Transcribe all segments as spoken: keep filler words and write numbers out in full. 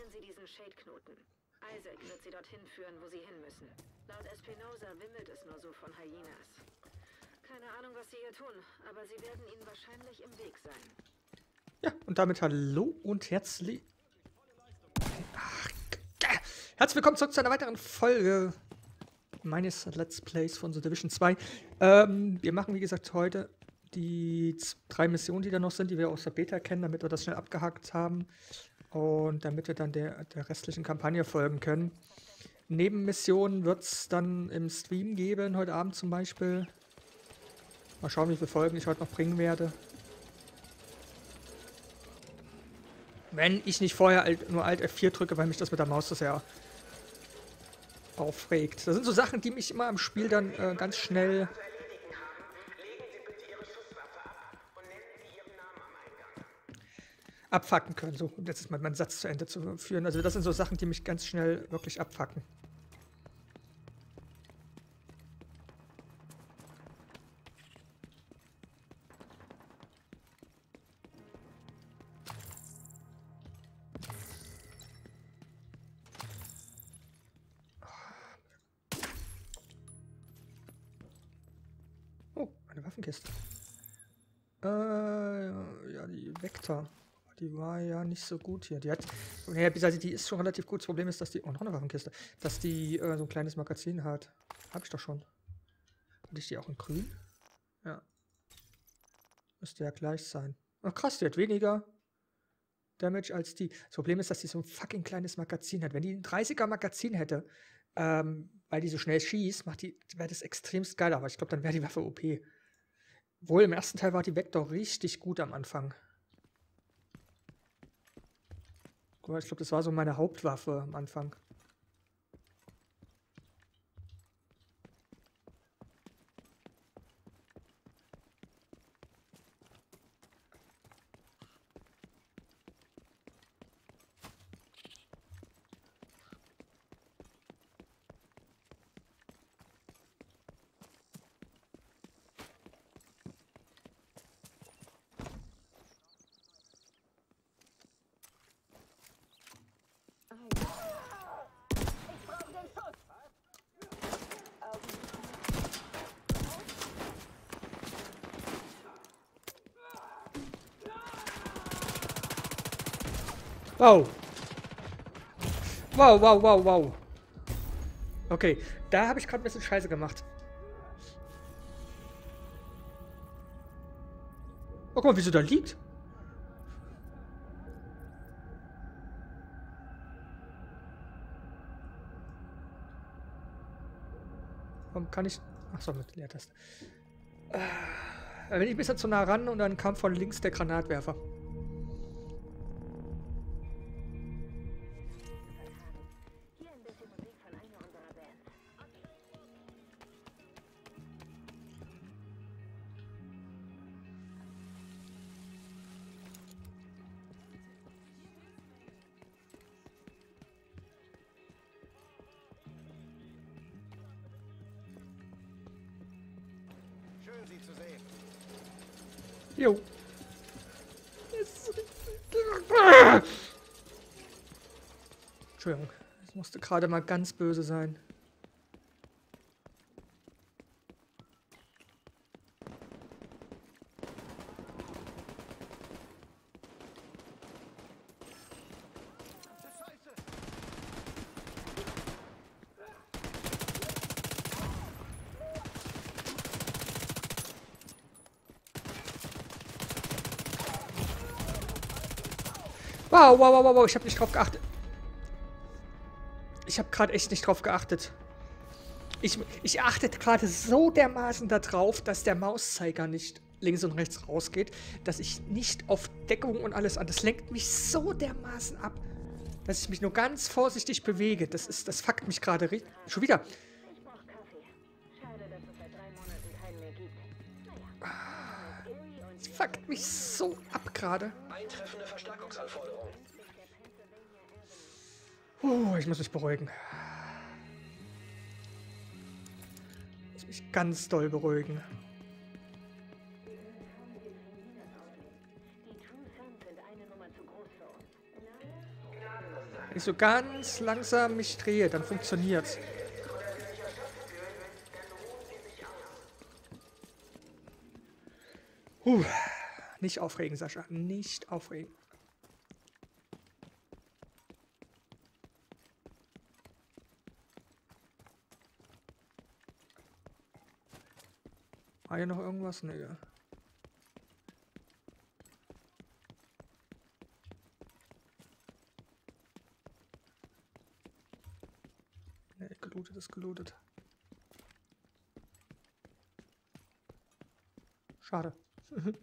Aktivieren Sie diesen Shade-Knoten. Isaac wird Sie dorthin führen, wo Sie hin müssen. Laut Espinoza wimmelt es nur so von Hyenas. Keine Ahnung, was Sie hier tun, aber Sie werden Ihnen wahrscheinlich im Weg sein. Ja, und damit hallo und herzlich... Ach, äh, herzlich willkommen zurück zu einer weiteren Folge meines Let's Plays von The Division zwei. Ähm, wir machen, wie gesagt, heute die drei Missionen, die da noch sind, die wir aus der Beta kennen, damit wir das schnell abgehakt haben. Und damit wir dann der, der restlichen Kampagne folgen können. Nebenmissionen wird es dann im Stream geben, heute Abend zum Beispiel. Mal schauen, wie viele Folgen ich heute noch bringen werde. Wenn ich nicht vorher alt, nur Alt F vier drücke, weil mich das mit der Maus so sehr aufregt. Das sind so Sachen, die mich immer am Spiel dann äh, ganz schnell... abfacken können, so, um jetzt mal meinen Satz zu Ende zu führen. Also das sind so Sachen, die mich ganz schnell wirklich abfacken. Oh, eine Waffenkiste. Äh, ja, die Vector. Die war ja nicht so gut hier. Die hat, naja, die ist schon relativ gut. Das Problem ist, dass die, oh, noch eine Waffenkiste, dass die äh, so ein kleines Magazin hat. Hab ich doch schon. Hatte ich die auch in grün? Ja. Müsste ja gleich sein. Ach krass, die hat weniger Damage als die. Das Problem ist, dass die so ein fucking kleines Magazin hat. Wenn die ein dreißiger Magazin hätte, ähm, weil die so schnell schießt, macht die, wäre das extremst geil. Aber ich glaube, dann wäre die Waffe O P. Wohl im ersten Teil war die Vector richtig gut am Anfang. Ich glaube, das war so meine Hauptwaffe am Anfang. Wow. Wow, wow, wow, wow. Okay, da habe ich gerade ein bisschen Scheiße gemacht. Oh, guck mal, wieso da liegt. Warum kann ich... Ach so, mit Leertaste. Äh, wenn ich ein bisschen zu nah ran und dann kam von links der Granatwerfer. Jo. Entschuldigung, das musste gerade mal ganz böse sein. Wow, wow, wow, wow, ich habe nicht drauf geachtet. Ich habe gerade echt nicht drauf geachtet. Ich, ich achte gerade so dermaßen darauf, dass der Mauszeiger nicht links und rechts rausgeht, dass ich nicht auf Deckung und alles an. Das lenkt mich so dermaßen ab, dass ich mich nur ganz vorsichtig bewege. Das ist, das fuckt mich gerade richtig. Schon wieder. Ich brauche Kaffee. Schade, dass es seit drei Monaten keinen mehr gibt. Das fuckt mich so ab gerade. Eintreffende Verstärkungsanforderung. Uh, ich muss mich beruhigen. Ich muss mich ganz doll beruhigen. Die True Suns sind eine Nummer zu groß für uns. Gnadenloser. Wenn ich so ganz langsam mich drehe, dann funktioniert's. Puh. Nicht aufregen, Sascha. Nicht aufregen. War hier noch irgendwas? Nee. Nee, gelootet ist gelootet. Schade. hm.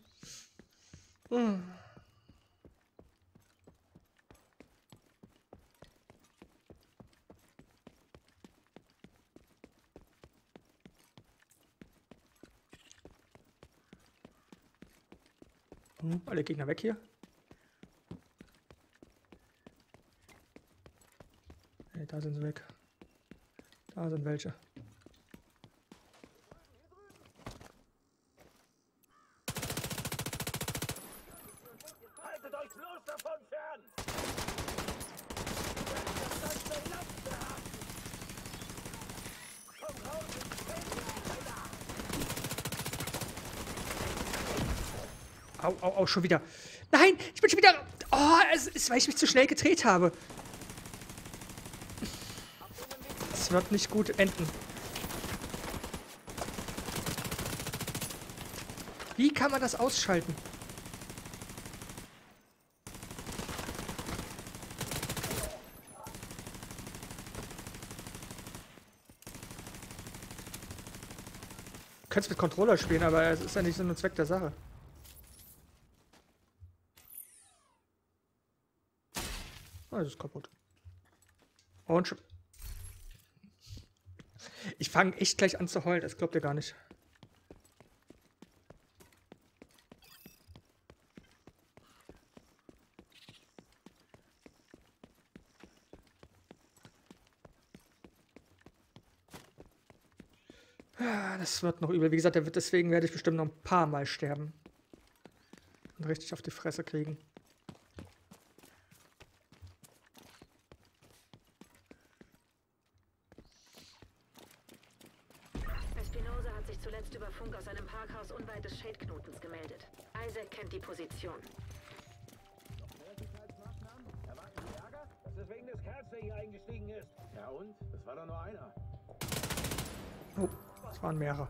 Alle Gegner weg hier. Hey, da sind sie weg. Da sind welche. Haltet euch bloß davon fern! Kommt raus! Au, au, au, schon wieder. Nein, ich bin schon wieder... Oh, es ist, weil ich mich zu schnell gedreht habe. Es wird nicht gut enden. Wie kann man das ausschalten? Du kannst mit Controller spielen, aber es ist ja nicht so ein Zweck der Sache. Ah, das ist kaputt. Und schon. Ich fange echt gleich an zu heulen, das glaubt ihr gar nicht. Das wird noch übel. Wie gesagt, deswegen werde ich bestimmt noch ein paar Mal sterben. Und richtig auf die Fresse kriegen. Espinoza hat sich zuletzt über Funk aus einem Parkhaus unweit des Shade-Knotens gemeldet. Isaac kennt die Position. Erwarten Sie Ärger? Das ist wegen des Kerls, der hier eingestiegen ist. Ja und? Das war doch nur einer. Oh. Es waren mehrere.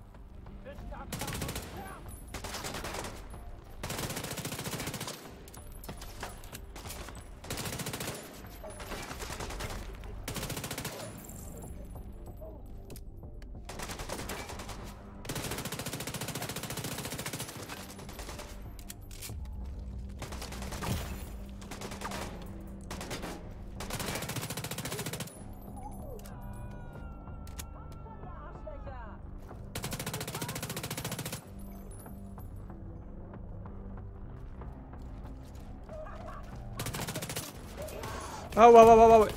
Au, au, au, au.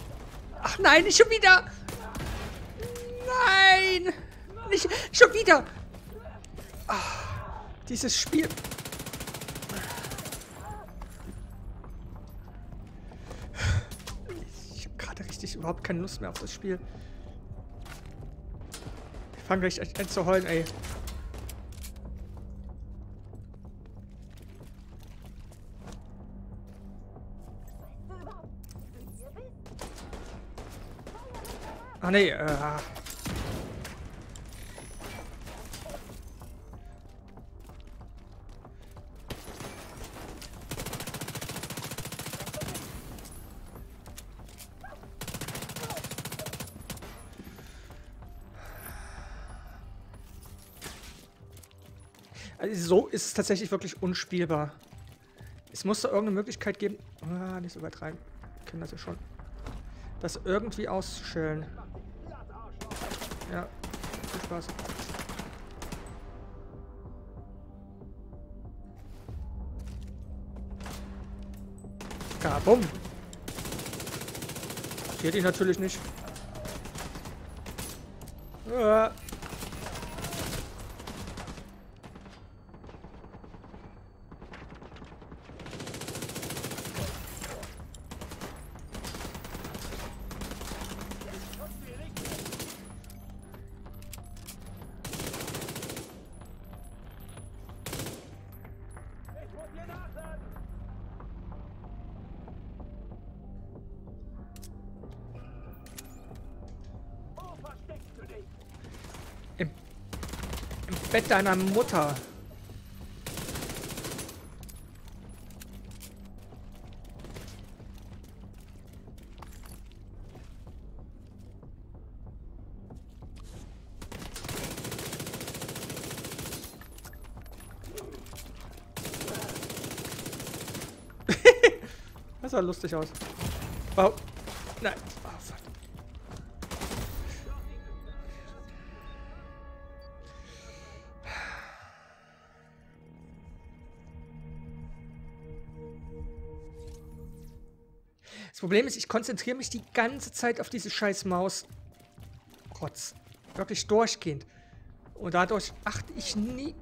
Ach nein, nicht schon wieder! Nein! Nicht schon wieder! Ach, dieses Spiel. Ich habe gerade richtig überhaupt keine Lust mehr auf das Spiel. Ich fange gleich an zu heulen, ey. Ah nee, äh. Also so ist es tatsächlich wirklich unspielbar. Es muss da irgendeine Möglichkeit geben. Ah, nicht so weit rein. Wir kennen das ja schon. Das irgendwie ausschälen. Ja, viel Spaß. Kabum! Geht ihn natürlich nicht. Ah. Bett deiner Mutter. Das sah lustig aus. Wow. Nein. Oh, fuck. Das Problem ist, ich konzentriere mich die ganze Zeit auf diese scheiß Maus. Trotz. Wirklich durchgehend. Und dadurch achte ich nie...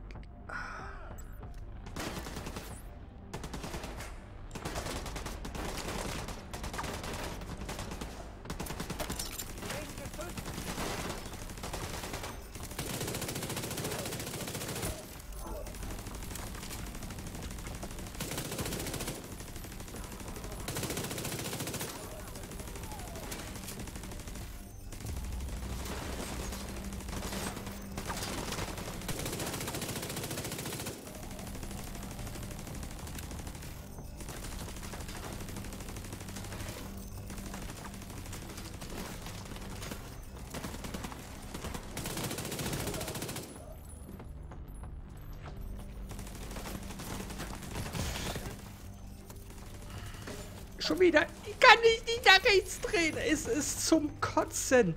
Schon wieder. Ich kann mich nicht nach rechts drehen. Es ist zum Kotzen.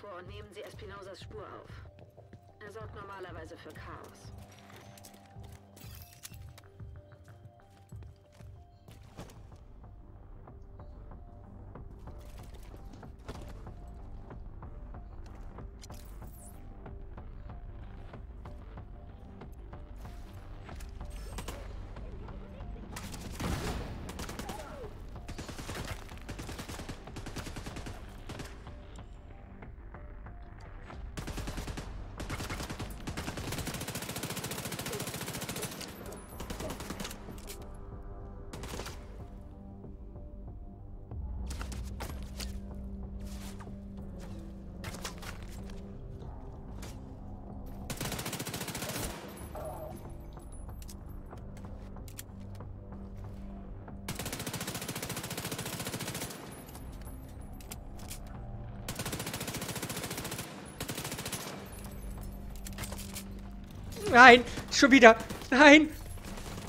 Vor und nehmen Sie Espinozas Spur auf. Er sorgt normalerweise für Chaos. Nein, schon wieder. Nein.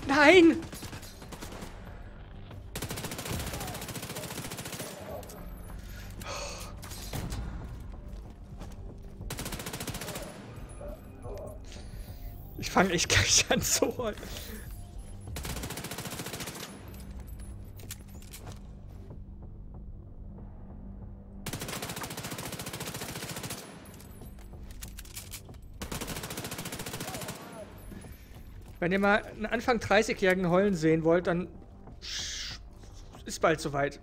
Nein. Ich fange echt gleich an zu holen. Wenn ihr mal einen Anfang dreißigjährigen heulen sehen wollt, dann ist bald soweit.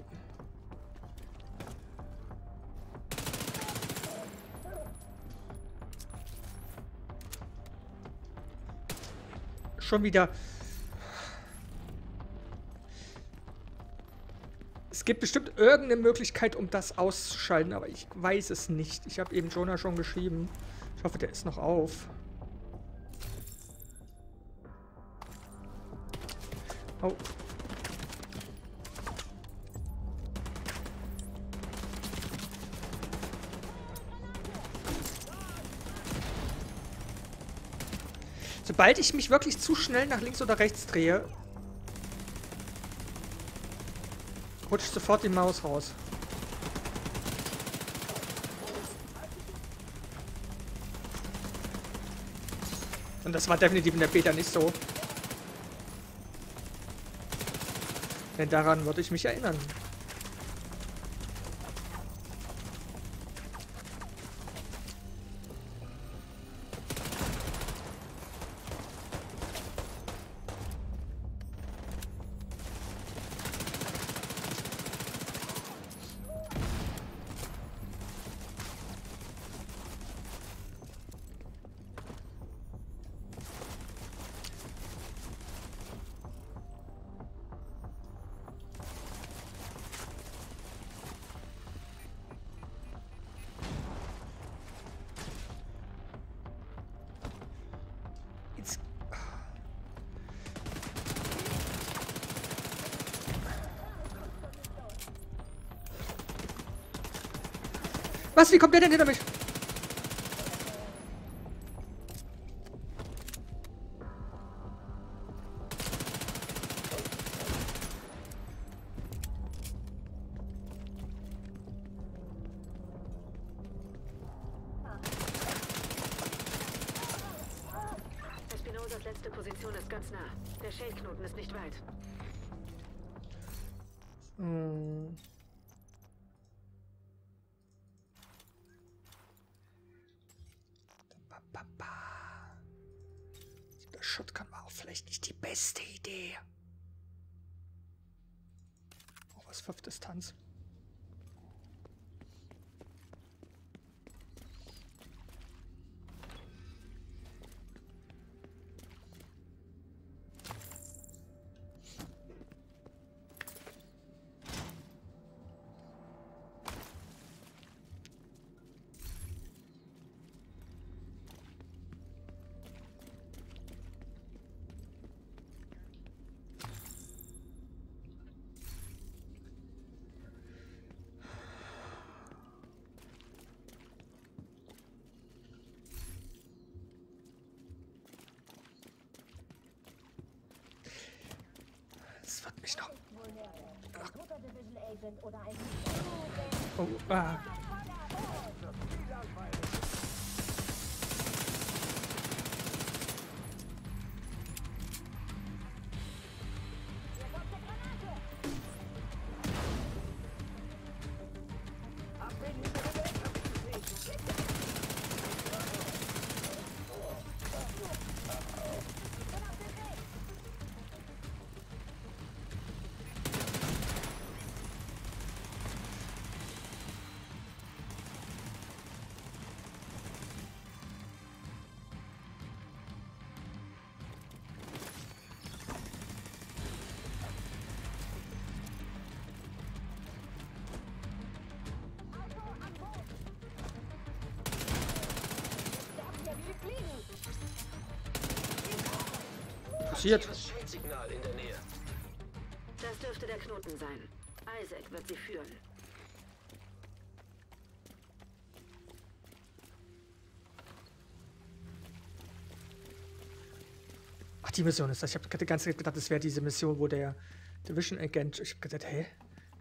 Schon wieder. Es gibt bestimmt irgendeine Möglichkeit, um das auszuschalten, aber ich weiß es nicht. Ich habe eben Jonah schon geschrieben. Ich hoffe, der ist noch auf. Oh. Sobald ich mich wirklich zu schnell nach links oder rechts drehe, rutscht sofort die Maus raus. Und das war definitiv in der Beta nicht so. Denn daran würde ich mich erinnern. Was? Wie kommt der denn hinter mich? Espinosas letzte Position ist ganz nah. Der Shade-Knoten ist nicht weit. Hm. Shotgun war auch vielleicht nicht die beste Idee. Oh, was für Distanz. Mich noch. Oh, ah. Das Schildsignal in der Nähe. Das dürfte der Knoten sein. Isaac wird sie führen. Ach, die Mission ist das. Ich habe die ganze Zeit gedacht, das wäre diese Mission, wo der Division-Agent... Ich habe gedacht, hey,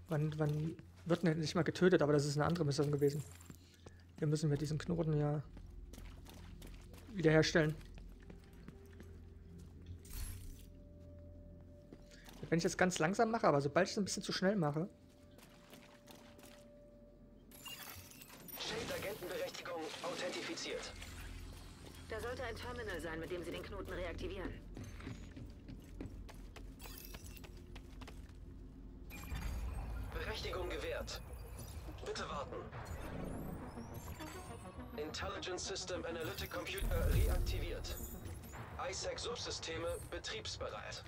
wann, wann wird denn nicht mal getötet? Aber das ist eine andere Mission gewesen. Hier müssen wir diesen Knoten ja wiederherstellen. Wenn ich das ganz langsam mache, aber sobald ich es ein bisschen zu schnell mache. Shade-Agentenberechtigung authentifiziert. Da sollte ein Terminal sein, mit dem Sie den Knoten reaktivieren. Berechtigung gewährt. Bitte warten. Intelligence System Analytic Computer reaktiviert. Isaac-Subsysteme betriebsbereit.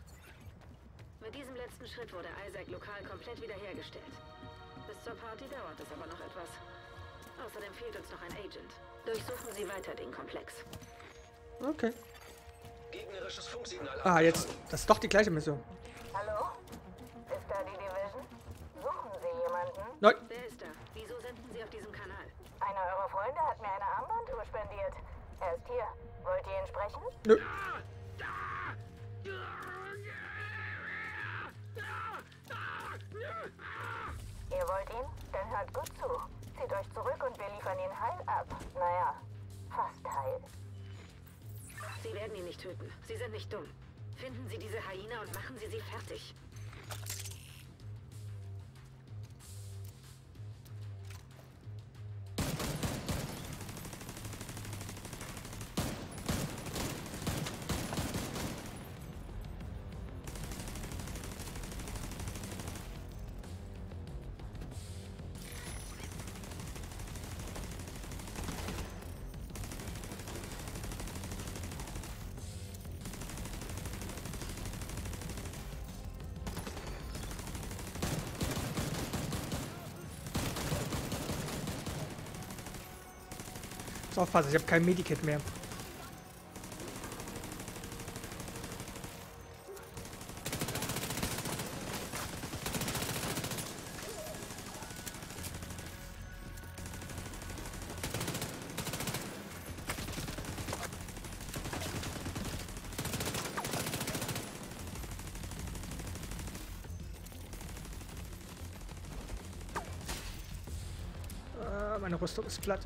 Mit diesem letzten Schritt wurde Isaac lokal komplett wiederhergestellt. Bis zur Party dauert es aber noch etwas. Außerdem fehlt uns noch ein Agent. Durchsuchen Sie weiter den Komplex. Okay. Gegnerisches Funksignal. Ah, jetzt. Das ist doch die gleiche Mission. Hallo? Ist da die Division? Suchen Sie jemanden? Nein. Wer ist da? Wieso senden Sie auf diesem Kanal? Einer eurer Freunde hat mir eine Armbanduhr spendiert. Er ist hier. Wollt ihr ihn sprechen? Nö. Ihr wollt ihn? Dann hört gut zu. Zieht euch zurück und wir liefern ihn heil ab. Naja, fast heil. Sie werden ihn nicht töten. Sie sind nicht dumm. Finden Sie diese Hyäne und machen Sie sie fertig. Muss aufpassen, ich habe kein Medikit mehr. Meine Rüstung ist platt.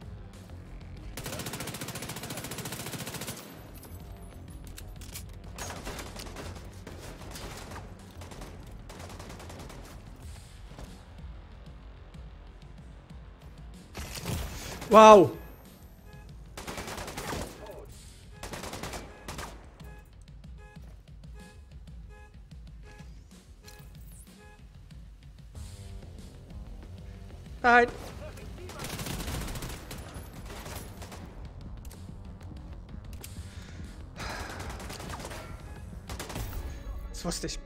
Wow! Nein! Das wusste ich.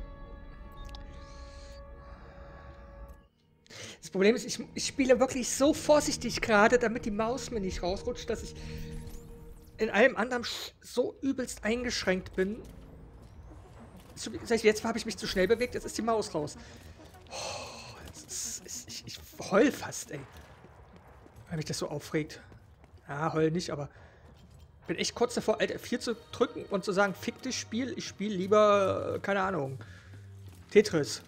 Das Problem ist, ich, ich spiele wirklich so vorsichtig gerade, damit die Maus mir nicht rausrutscht, dass ich in allem anderen so übelst eingeschränkt bin. Jetzt habe ich mich zu schnell bewegt, jetzt ist die Maus raus. Oh, ist, ist, ich, ich heul fast, ey. Weil mich das so aufregt. Ja, heul nicht, aber ich bin echt kurz davor, Alt F vier zu drücken und zu sagen, fick das Spiel, ich spiele lieber, keine Ahnung, Tetris.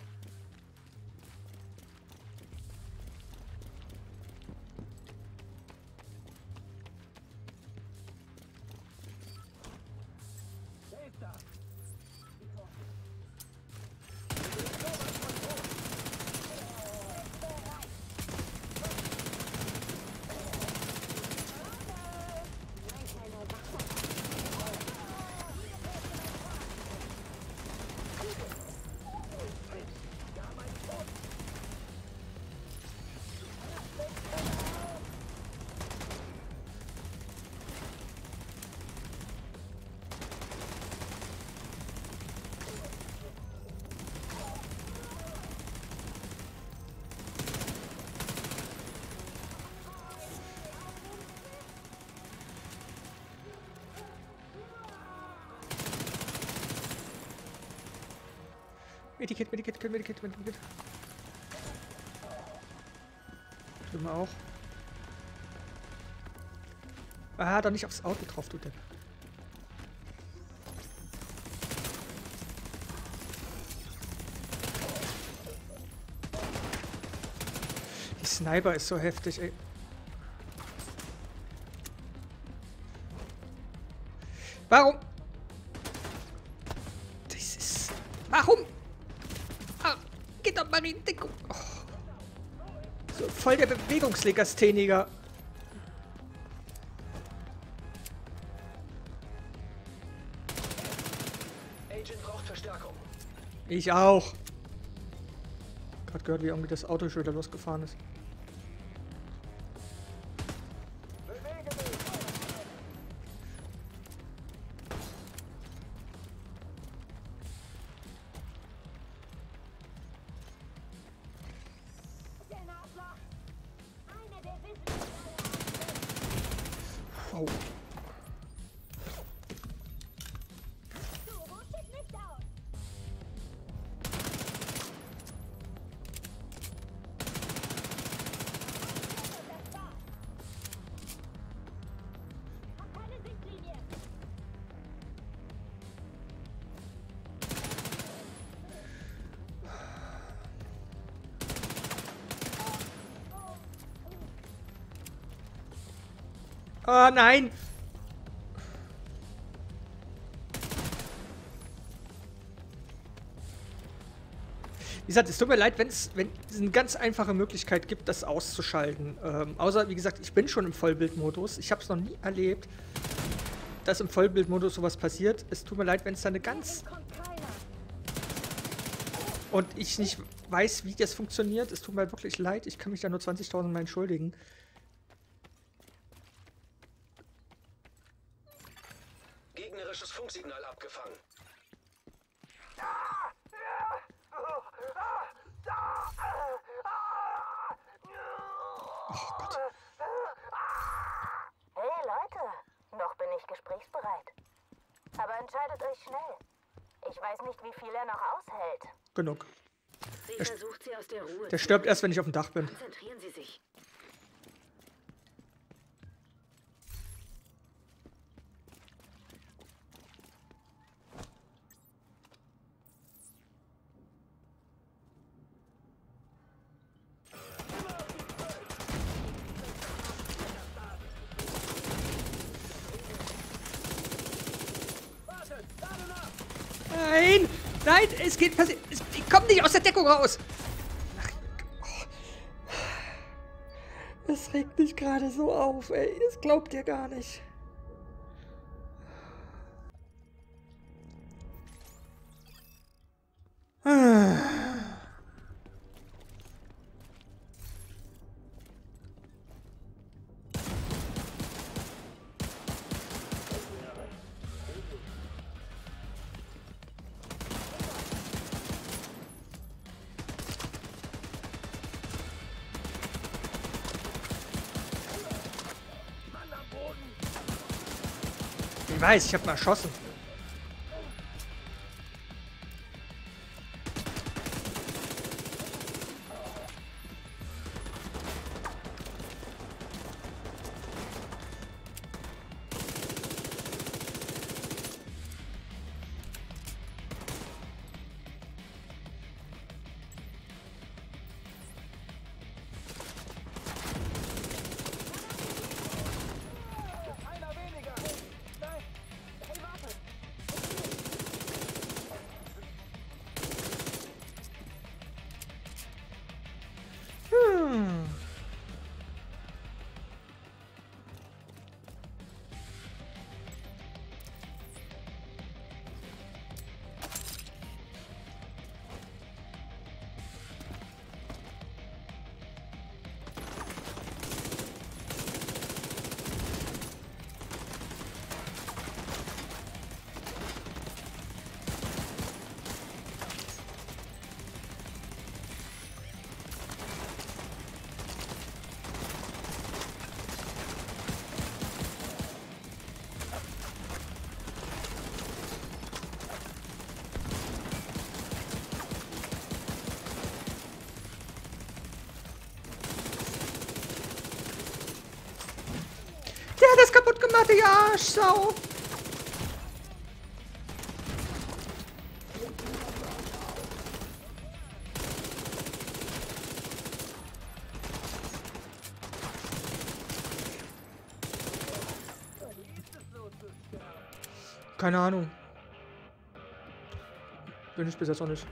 Medikit, Medikit, Medikit, Medikit. Stimmt auch. Ah, doch nicht aufs Auto drauf, du denn. Die Sniper ist so heftig, ey. Warum? Das ist... Warum? Doch mal in Deckung. Oh. So voll der Bewegungslegastheniker. Agent braucht Verstärkung. Ich auch. Gerade gehört, wie irgendwie das Auto schon wieder losgefahren ist. Oh nein! Wie gesagt, es tut mir leid, wenn es wenn eine ganz einfache Möglichkeit gibt, das auszuschalten. Ähm, außer, wie gesagt, ich bin schon im Vollbildmodus. Ich habe es noch nie erlebt, dass im Vollbildmodus sowas passiert. Es tut mir leid, wenn es da eine ganz... Und ich nicht weiß, wie das funktioniert. Es tut mir wirklich leid. Ich kann mich da nur zwanzigtausend mal entschuldigen. Gegnerisches Funksignal abgefangen. Oh Gott. Hey Leute, noch bin ich gesprächsbereit. Aber entscheidet euch schnell. Ich weiß nicht, wie viel er noch aushält. Genug. Sie er versucht, sie aus der Ruhe. Der stirbt erst, wenn ich auf dem Dach bin. Konzentrieren Sie sich. Nein! Nein! Es geht passiert! Ich komme nicht aus der Deckung raus! Ach, oh. Es regt mich gerade so auf, ey. Das glaubt ihr gar nicht. Ah. Ich weiß, ich hab mal erschossen. Das kaputt gemacht, ihr Arschsau! Keine Ahnung. Bin ich bis jetzt auch nicht.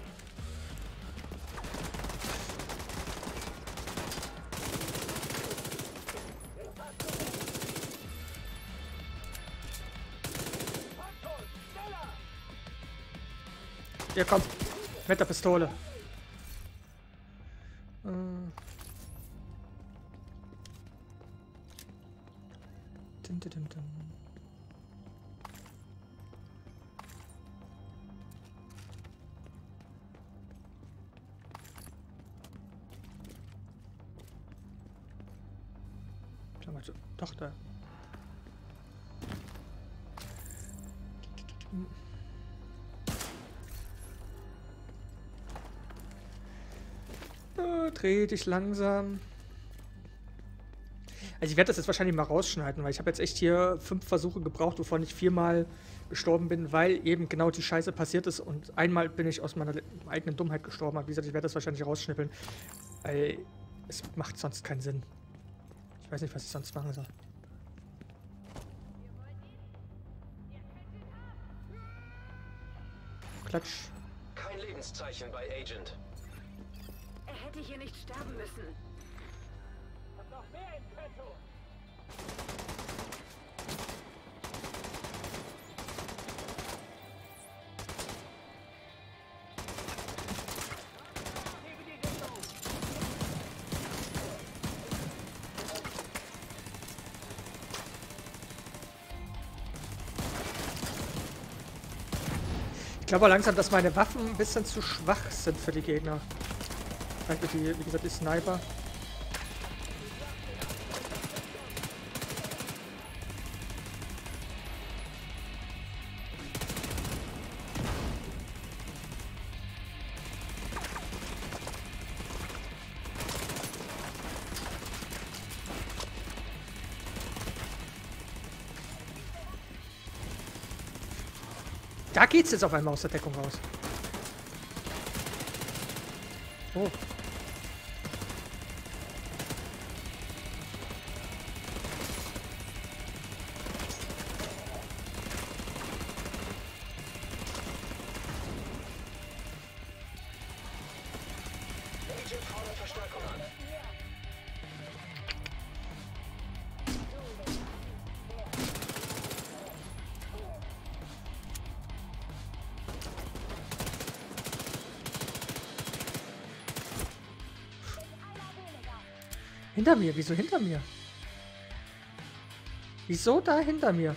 Ja, komm, mit der Pistole. Hm. Dim, dim, dim, dim. Doch, da. Dreh dich langsam. Also ich werde das jetzt wahrscheinlich mal rausschneiden, weil ich habe jetzt echt hier fünf Versuche gebraucht, wovon ich viermal gestorben bin, weil eben genau die Scheiße passiert ist und einmal bin ich aus meiner eigenen Dummheit gestorben. Aber wie gesagt, ich werde das wahrscheinlich rausschnippeln, weil es macht sonst keinen Sinn. Ich weiß nicht, was ich sonst machen soll. Klatsch. Kein Lebenszeichen bei Agent. Hätte ich hier nicht sterben müssen. Ich hab noch mehr in petto. Ich glaube langsam, dass meine Waffen ein bisschen zu schwach sind für die Gegner. Danke die, wie gesagt, die Sniper. Da geht's jetzt auf einmal aus der Deckung raus. Oh. Hinter mir? Wieso hinter mir? Wieso da hinter mir?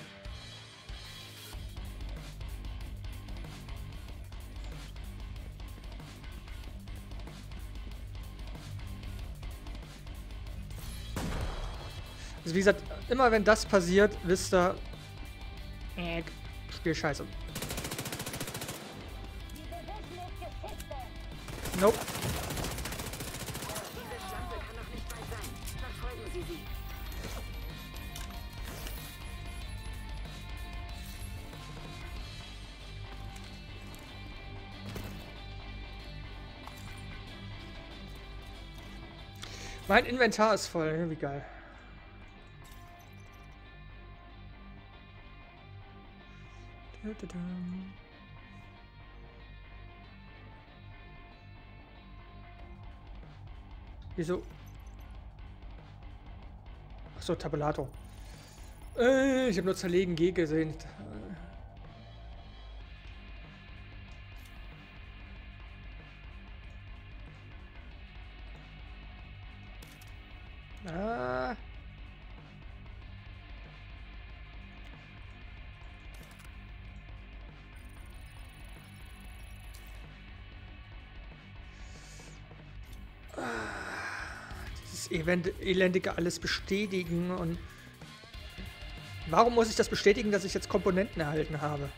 Also wie gesagt, immer wenn das passiert, wisst ihr... Äh, Spiel scheiße. Nope. Mein Inventar ist voll, wie geil. Wieso? Achso, Tabellator. Äh, ich habe nur zerlegen G gesehen. Elendige alles bestätigen und warum muss ich das bestätigen, dass ich jetzt Komponenten erhalten habe?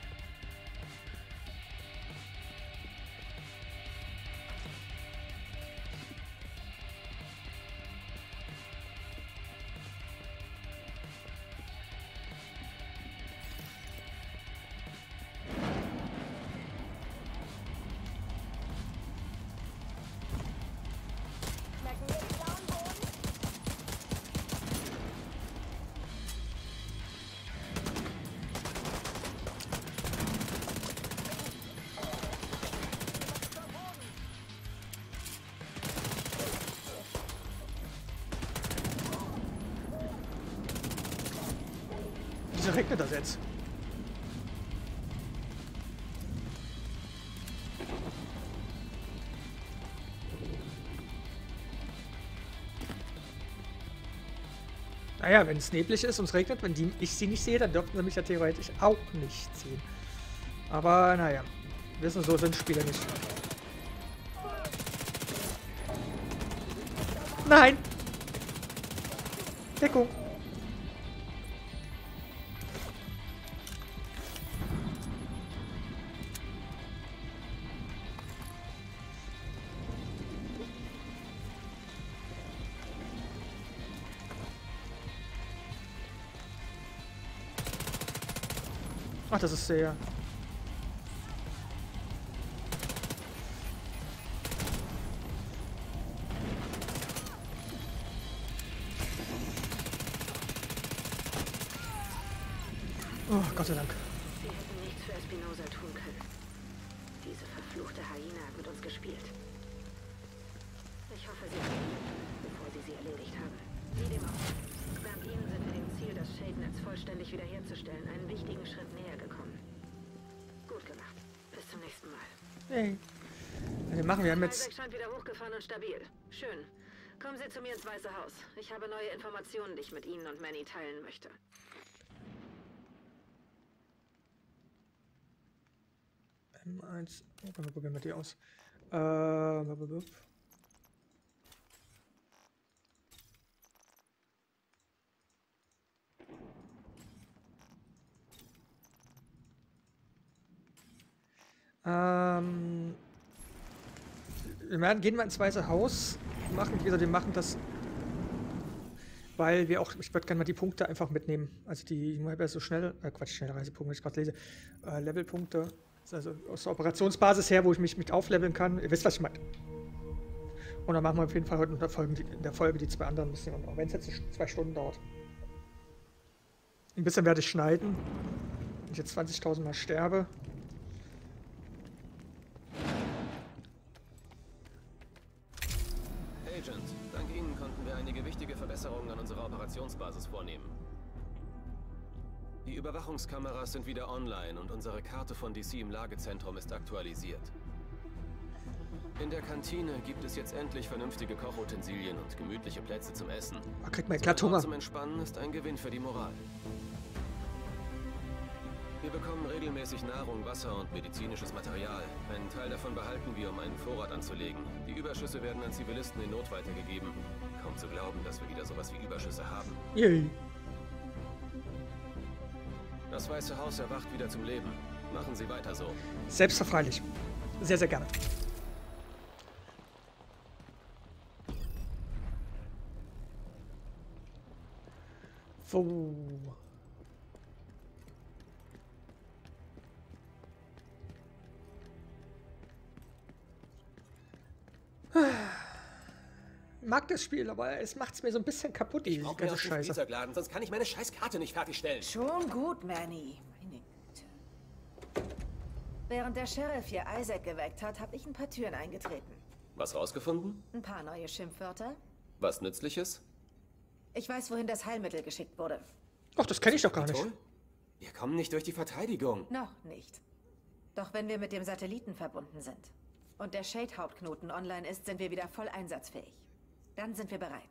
Wieso regnet das jetzt? Naja, wenn es neblig ist und es regnet, wenn die, ich sie nicht sehe, dann dürften sie mich ja theoretisch auch nicht sehen. Aber naja, wissen so sind Spieler nicht. Nein! Deckung! Ach, das ist sehr... Oh, Gott sei Dank. Wir hätten nichts für Espinoza tun können. Diese verfluchte Hyena hat mit uns gespielt. Ich hoffe, sie haben ihn, bevor sie sie erledigt haben. Wie dem auch. Dank ihnen sind wir dem Ziel, das Shade-Netz vollständig wiederherzustellen, einen wichtigen Schritt näher gekommen. Gut gemacht. Bis zum nächsten Mal. Hey. Wir machen wir haben jetzt... Isaac scheint wieder hochgefahren und stabil. Schön. Kommen Sie zu mir ins Weiße Haus. Ich habe neue Informationen, die ich mit Ihnen und Manny teilen möchte. eins. Oh, wir probieren mal die aus. Äh, Ähm, wir gehen mal ins Weiße Haus, machen, wie gesagt, wir machen das, weil wir auch, ich würde gerne mal die Punkte einfach mitnehmen, also die, ich habe ja so schnell, äh, Quatsch, schnelle Reisepunkte, ich gerade lese, äh, Levelpunkte, also aus der Operationsbasis her, wo ich mich mit aufleveln kann, ihr wisst, was ich meine. Und dann machen wir auf jeden Fall heute in der Folge die, in der Folge die zwei anderen ein bisschen, auch wenn es jetzt zwei Stunden dauert. Ein bisschen werde ich schneiden, wenn ich jetzt zwanzigtausend Mal sterbe. Agent, dank Ihnen konnten wir einige wichtige Verbesserungen an unserer Operationsbasis vornehmen. Die Überwachungskameras sind wieder online und unsere Karte von D C im Lagezentrum ist aktualisiert. In der Kantine gibt es jetzt endlich vernünftige Kochutensilien und gemütliche Plätze zum Essen. Man kriegt mal glatt Hunger. Zum Entspannen ist ein Gewinn für die Moral. Wir bekommen regelmäßig Nahrung, Wasser und medizinisches Material. Einen Teil davon behalten wir, um einen Vorrat anzulegen. Die Überschüsse werden an Zivilisten in Not weitergegeben. Kaum zu glauben, dass wir wieder sowas wie Überschüsse haben. Yay. Das Weiße Haus erwacht wieder zum Leben. Machen Sie weiter so. Selbstverfreilich. Sehr, sehr gerne. So. Ich mag das Spiel, aber es macht's mir so ein bisschen kaputt, die ganze Scheiße. Sonst kann ich meine Scheißkarte nicht fertigstellen. Schon gut, Manny. Meine Güte. Während der Sheriff hier Isaac geweckt hat, habe ich ein paar Türen eingetreten. Was rausgefunden? Ein paar neue Schimpfwörter. Was Nützliches? Ich weiß, wohin das Heilmittel geschickt wurde. Ach, das kenne ich doch gar nicht. Wir kommen nicht durch die Verteidigung. Noch nicht. Doch wenn wir mit dem Satelliten verbunden sind und der Shade-Hauptknoten online ist, sind wir wieder voll einsatzfähig. Dann sind wir bereit.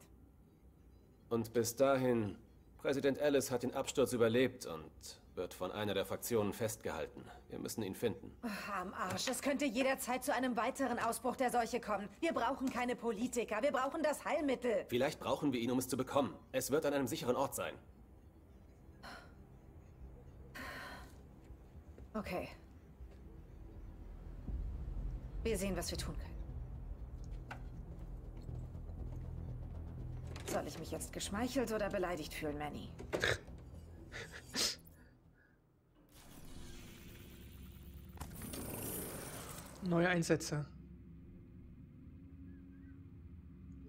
Und bis dahin, Präsident Ellis hat den Absturz überlebt und wird von einer der Fraktionen festgehalten. Wir müssen ihn finden. Ach, am Arsch. Es könnte jederzeit zu einem weiteren Ausbruch der Seuche kommen. Wir brauchen keine Politiker, wir brauchen das Heilmittel. Vielleicht brauchen wir ihn, um es zu bekommen. Es wird an einem sicheren Ort sein. Okay. Wir sehen, was wir tun können. Soll ich mich jetzt geschmeichelt oder beleidigt fühlen, Manny? Neue Einsätze.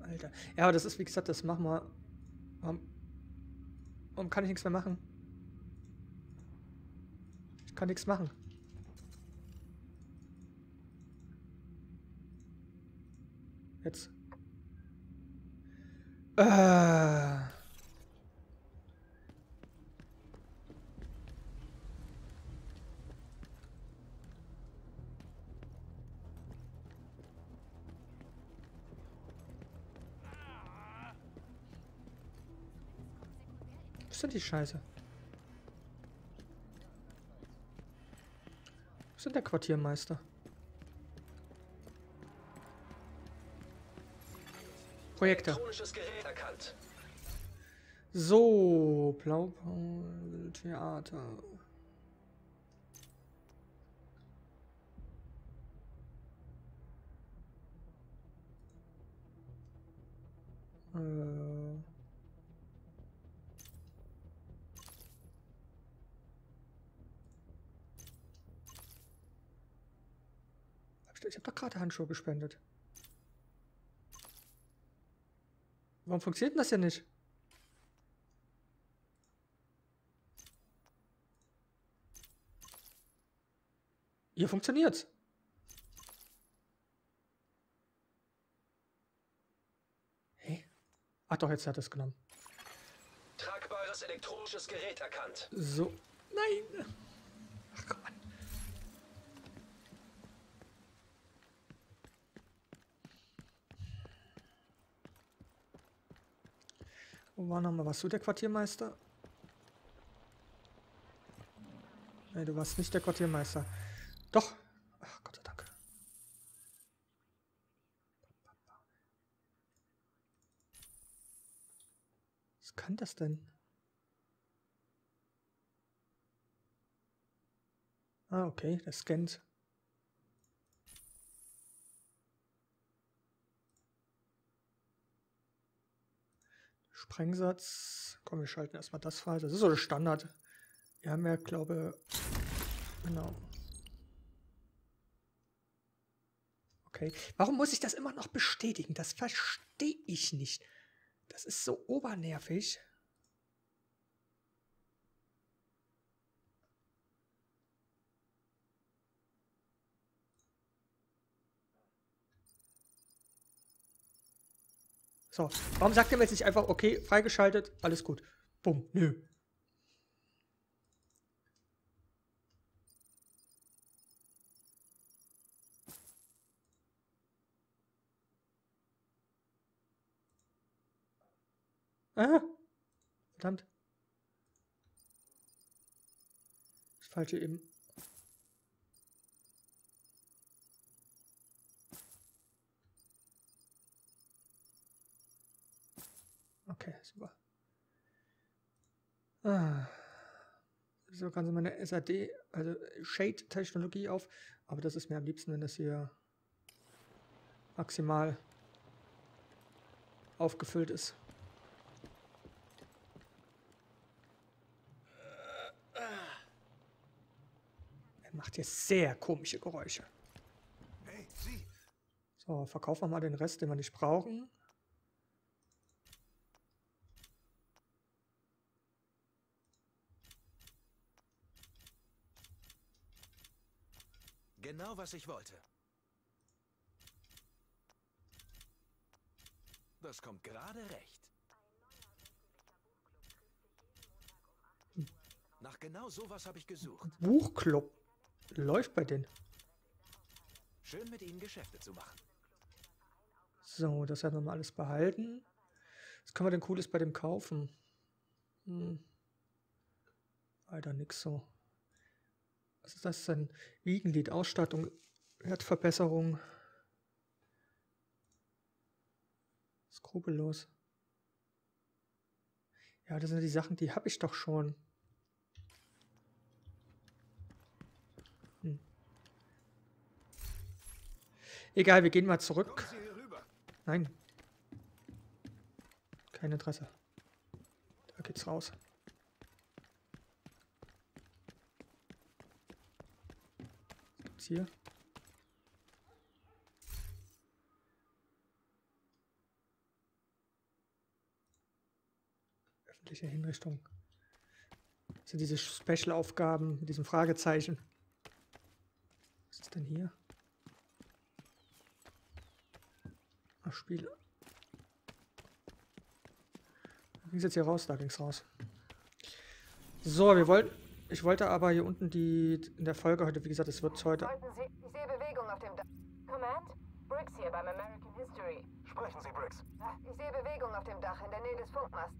Alter. Ja, aber das ist, wie gesagt, das machen wir. Warum, warum kann ich nichts mehr machen? Ich kann nichts machen. Jetzt. Ah. Was ist denn die Scheiße? Was ist denn der Quartiermeister? Projekte. Elektronisches Gerät erkannt. So, Blaupause, Theater. Äh. Ich habe doch gerade Handschuhe gespendet. Warum funktioniert das ja nicht? Hier funktioniert's. Hey? Ach doch, jetzt hat es genommen. Tragbares elektronisches Gerät erkannt. So. Nein. Ach komm an. War nochmal, warst du der Quartiermeister? Ne, du warst nicht der Quartiermeister. Doch. Ach, Was kann das denn? Ah, okay, das scannt. Sprengsatz. Komm, wir schalten erstmal das frei. Das ist so der Standard. Wir haben ja, glaube ich, genau. Okay. Warum muss ich das immer noch bestätigen? Das verstehe ich nicht. Das ist so obernervig. So, warum sagt er mir jetzt nicht einfach, okay, freigeschaltet, alles gut. Bumm, nö. Ah, verdammt. Das Falsche eben. Okay, super. Ah. So kann sie meine S A D, also Shade-Technologie auf, aber das ist mir am liebsten, wenn das hier maximal aufgefüllt ist. Er macht hier sehr komische Geräusche. So, verkaufen wir mal den Rest, den wir nicht brauchen. Genau, was ich wollte. Das kommt gerade recht. Hm. Nach genau sowas habe ich gesucht. Buchclub. Läuft bei denen. Schön mit ihnen Geschäfte zu machen. So, das werden wir mal alles behalten. Was können wir denn Cooles bei dem kaufen? Hm. Alter, nix so. Was ist das denn? Wiegenlied, Ausstattung, Wertverbesserung. Skrupellos. Ja, das sind die Sachen, die habe ich doch schon. Hm. Egal, wir gehen mal zurück. Nein. Kein Interesse. Da geht's raus. Hier. Öffentliche Hinrichtung. Das sind diese Special-Aufgaben mit diesem Fragezeichen. Was ist denn hier? Ach, Spiel. Da ging es jetzt hier raus, da ging es raus. So, wir wollten. Ich wollte aber hier unten die in der Folge heute, wie gesagt, es wird heute. Sie, ich sehe Bewegung auf dem Dach. Command? Briggs hier beim American History. Sprechen Sie, Briggs. Ich sehe Bewegung auf dem Dach in der Nähe des Funkmasts.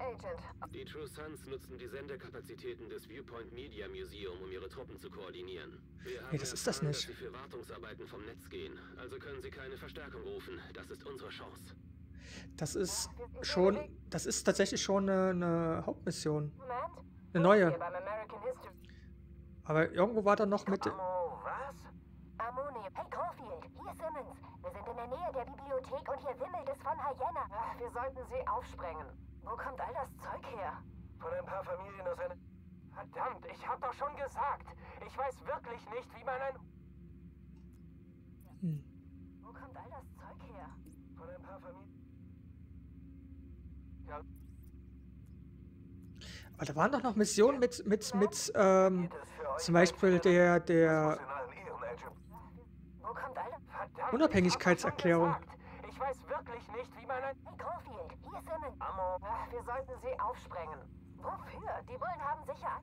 Agent. Die True Suns nutzen die Sendekapazitäten des Viewpoint Media Museum, um ihre Truppen zu koordinieren. Wir haben nee, das erfahren, ist das nicht. Dass sie für Wartungsarbeiten vom Netz gehen. Also können Sie keine Verstärkung rufen. Das ist unsere Chance. Das ist ja, schon. Das ist tatsächlich schon eine, eine Hauptmission. Command? Eine neue. Aber irgendwo war da noch mit... Amo, was? Amoni. Hey Caulfield, hier Simmons. Wir sind in der Nähe der Bibliothek und hier wimmelt es von Hyena. Ach, wir sollten sie aufsprengen. Wo kommt all das Zeug her? Von ein paar Familien aus einer... Verdammt, ich hab doch schon gesagt. Ich weiß wirklich nicht, wie man ein... Hm. Wo kommt all das Zeug her? Von ein paar Familien... Ja. Aber da waren doch noch Missionen mit, mit, mit, ähm, zum Beispiel der, der Unabhängigkeitserklärung. Ich weiß wirklich nicht, wie man ein... Hey, Caulfield, hier ist Simmons. Amo, wir sollten sie aufsprengen. Wofür? Die Bullen haben sicher...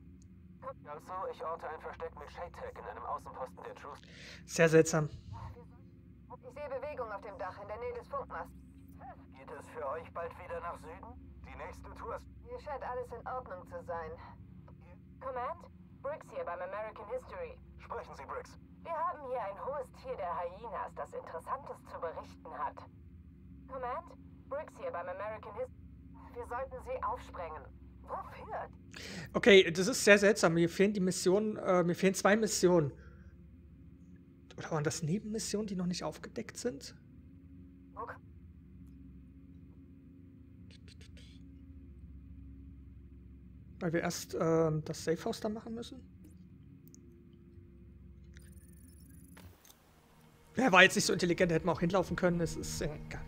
Also, ich orte ein Versteck mit Shade-Tag in einem Außenposten der Truth. Sehr seltsam. Ich sehe Bewegung auf dem Dach in der Nähe des Funkmasts. Geht es für euch bald wieder nach Süden? Die nächste Tour ist... Hier scheint alles in Ordnung zu sein. Command? Briggs hier beim American History. Sprechen Sie, Briggs. Wir haben hier ein hohes Tier der Hyenas, das Interessantes zu berichten hat. Command? Briggs hier beim American History. Wir sollten sie aufsprengen. Wofür? Okay, das ist sehr seltsam. Mir fehlen die Missionen, äh, mir fehlen zwei Missionen. Oder waren das Nebenmissionen, die noch nicht aufgedeckt sind? Okay. Weil wir erst äh, das Safehouse da machen müssen. Er war jetzt nicht so intelligent, hätten wir auch hinlaufen können. Es ist egal.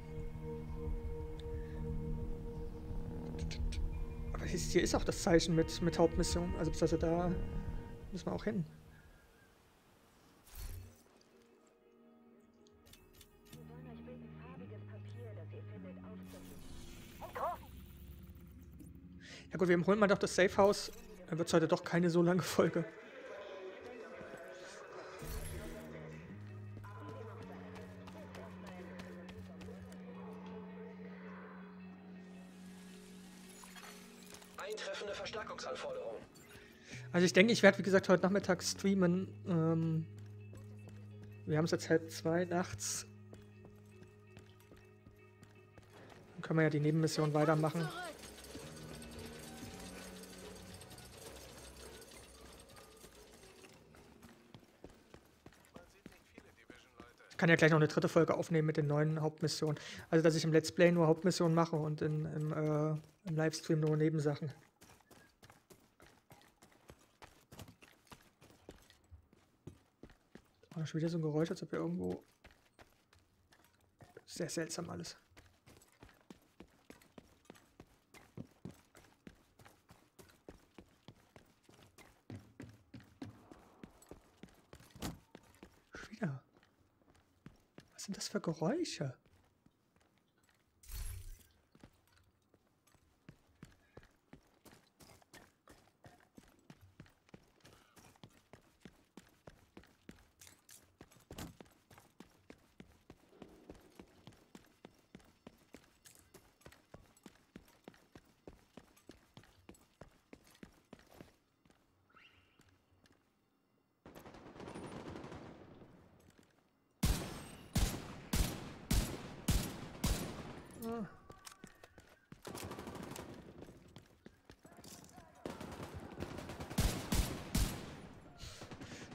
Aber hier ist auch das Zeichen mit, mit Hauptmission. Also, also da müssen wir auch hin. Ja gut, wir holen mal doch das Safehouse. Dann wird es heute doch keine so lange Folge. Eintreffende Verstärkungsanforderung. Also ich denke, ich werde wie gesagt heute Nachmittag streamen. Ähm, wir haben es jetzt halb zwei nachts. Dann können wir ja die Nebenmission weitermachen. Ich kann ja gleich noch eine dritte Folge aufnehmen mit den neuen Hauptmissionen. Also, dass ich im Let's Play nur Hauptmissionen mache und in, im, äh, im Livestream nur Nebensachen. Oh, schon wieder so ein Geräusch, als ob wir irgendwo... Sehr seltsam alles. Was sind das für Geräusche?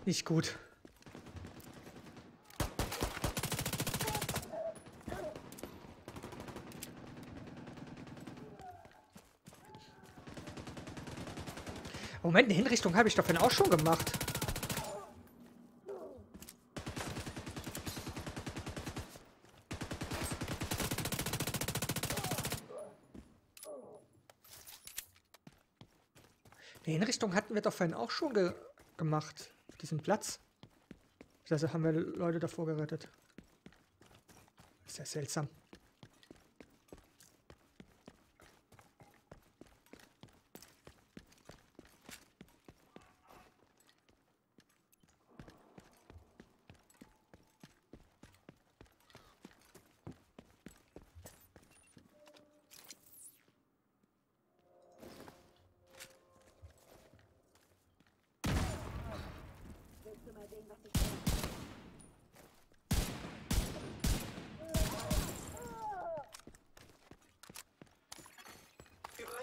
Nicht gut. Moment, eine Hinrichtung habe ich davon auch schon gemacht. Eine Hinrichtung hatten wir davon auch schon ge gemacht. Diesen Platz. Das heißt, haben wir Leute davor gerettet. Sehr seltsam.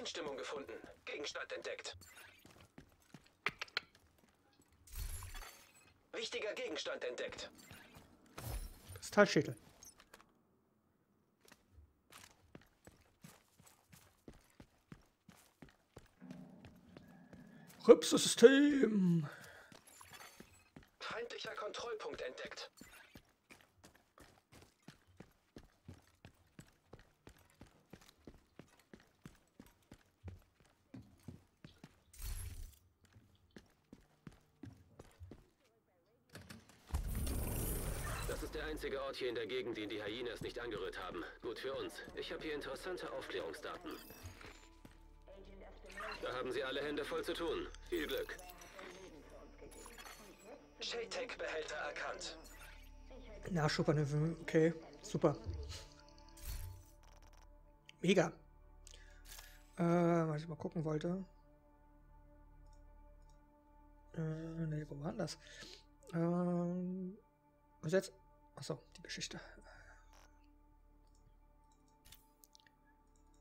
Stimmung gefunden. Gegenstand entdeckt. Wichtiger Gegenstand entdeckt. Kristallschädel. Rübsystem. Feindlicher Kontrollpunkt entdeckt. Einziger Ort hier in der Gegend, den die Hyenas nicht angerührt haben. Gut für uns. Ich habe hier interessante Aufklärungsdaten. Da haben sie alle Hände voll zu tun. Viel Glück. SHADE-Tag-Behälter erkannt. Nachschubmanöver, okay. Super. Mega. Äh, was ich mal gucken wollte. Äh, ne, wo war denn das? Ähm, was jetzt? Achso, die Geschichte.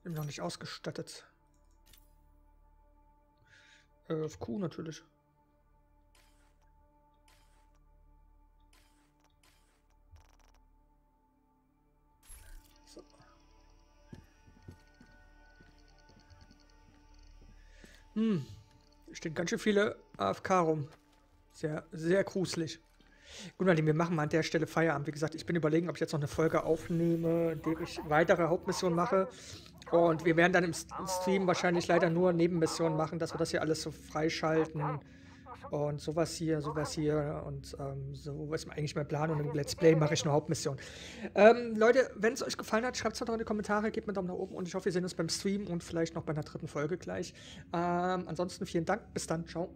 Bin noch nicht ausgestattet. Äh, auf Q natürlich. So. Hm. Hier stehen ganz schön viele A F K rum. Sehr, sehr gruselig. Gut, Martin, wir machen mal an der Stelle Feierabend. Wie gesagt, ich bin überlegen, ob ich jetzt noch eine Folge aufnehme, in der ich weitere Hauptmissionen mache. Und wir werden dann im Stream wahrscheinlich leider nur Nebenmissionen machen, dass wir das hier alles so freischalten. Und sowas hier, sowas hier und ähm, so ist eigentlich mein Plan. Und im Let's Play mache ich eine Hauptmission. Ähm, Leute, wenn es euch gefallen hat, schreibt es doch in die Kommentare, gebt mir einen Daumen nach oben. Und ich hoffe, wir sehen uns beim Stream und vielleicht noch bei einer dritten Folge gleich. Ähm, ansonsten vielen Dank, bis dann, ciao.